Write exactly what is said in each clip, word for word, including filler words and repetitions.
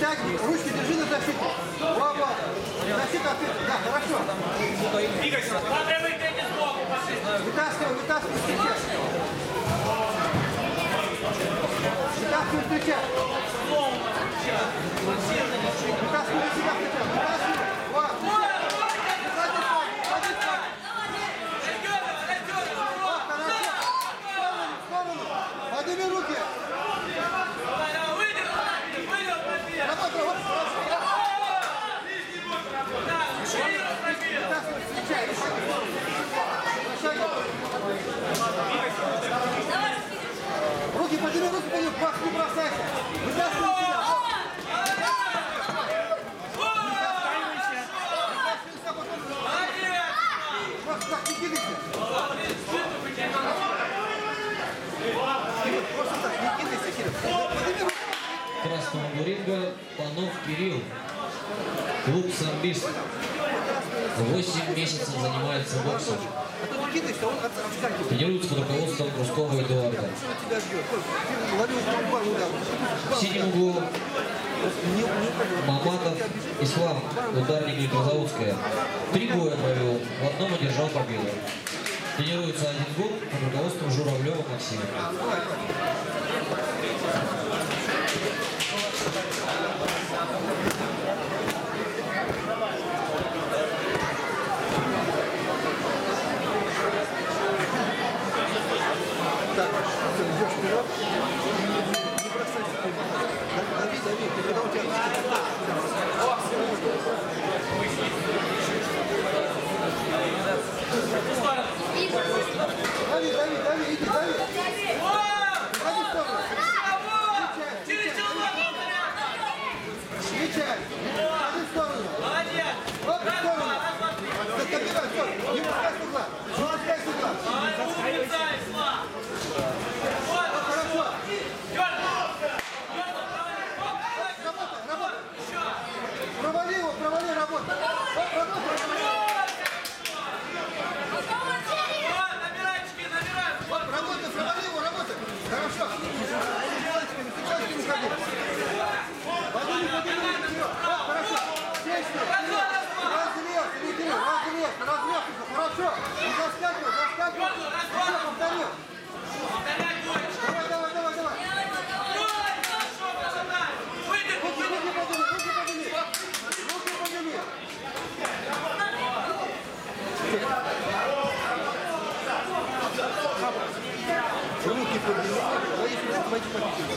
так, ручки держи на защите. Браво. Защита открыта. Да, хорошо. Двигайся. Смотри, выйдите сбоку. Вытаскивай, вытаскивай встречай. Вытаскивай встречай. Вытаскивай себя встречай. Вытаскивай. Вот. Подними руки! Выдержи! Выдержи! Руки подними, руки подними, пах, не бросайся! Вытаскивай себя! Просто так не двигайся! Красного ринга Панов Кирилл, клуб «Самбист». восемь месяцев занимается боксом. Тренируется под руководством Крускова Эдуарда. В синем углу Маматов Ислам, ударник Электрозаводская. Три боя провел, в одном одержал победу. Тренируется один гол под руководством Журавлева Максима. Так, ты идешь вперед, не бросайся. Дави, дави, когда у тебя... Дави, дави, дави, иди, дави. Дави в сторону. Через человека. Мечай. Дави в сторону. Молодец. Вот в сторону. Забирай в сторону. Не пускай с угла. Не пускай с угла. Вот хорошо. Работай, работай. Провали его, провали работу. Хорошо. Подумай, подумай, вперед. Хорошо. Сечный. Разрез, вперед, разрез, разрез. Хорошо. И заскакивай, заскакивай. Все, повторил. Давай, давай, давай, давай. Руки, руки подними, руки подними. Руки подними. Руки подними. Давайте попить.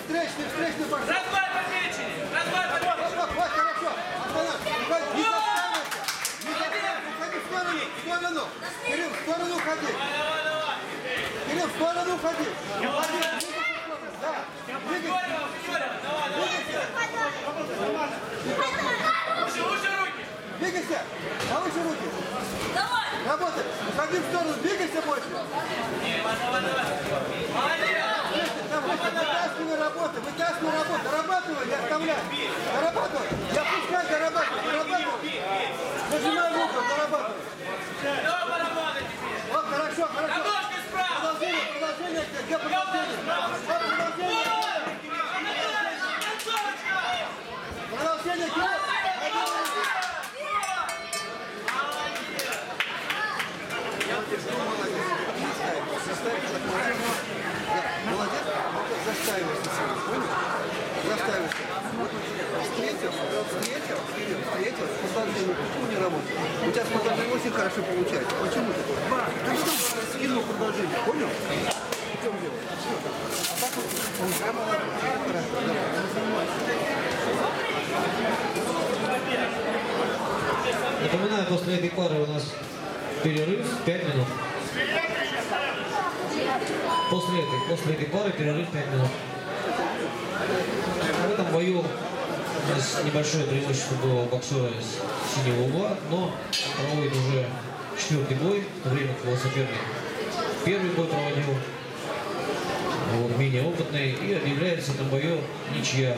встречный, встречный партнер. Разбай по печени, разбай по печени. Вот, вот, хорошо. Остановись. Не заставайся. Не заставайся. Уходи в сторону, в сторону. Кирилл, в сторону уходи. Кирилл, в сторону уходи. Уходи. Да. Двигайся. Двигайся. Уши, уши руки. Двигайся. Повыше руки. Давай. Работай. Уходи в сторону. Двигайся больше. Давай, давай. Молодец. Вытаскивай работу, вытаскивай работу, дорабатывай, не оставляй. Дорабатывай, я пускай дорабатываю, дорабатывай. Нажимай руку, дорабатывай. Вот, хорошо, хорошо. Продолжение, продолжение, где продолжение? Вот продолжение. Продолжение, где? Заставился сегодня, понял? Заставился. Встретил, встретил, встретил, встретил, подожди, почему не работает? У тебя с подожди очень хорошо получается. Почему ты? Ты что, скинул? продолжение, понял? В чем дело? А так вот, он прямо на трактора, да. Напоминаю, после этой пары у нас перерыв пять минут. После этой, после этой пары перерыв пять минут. В этом бою у нас небольшое преимущество было боксера из синего угла, но проводит уже четвертый бой, время его соперник первый бой проводил, вот, менее опытный, и объявляется на бою ничья.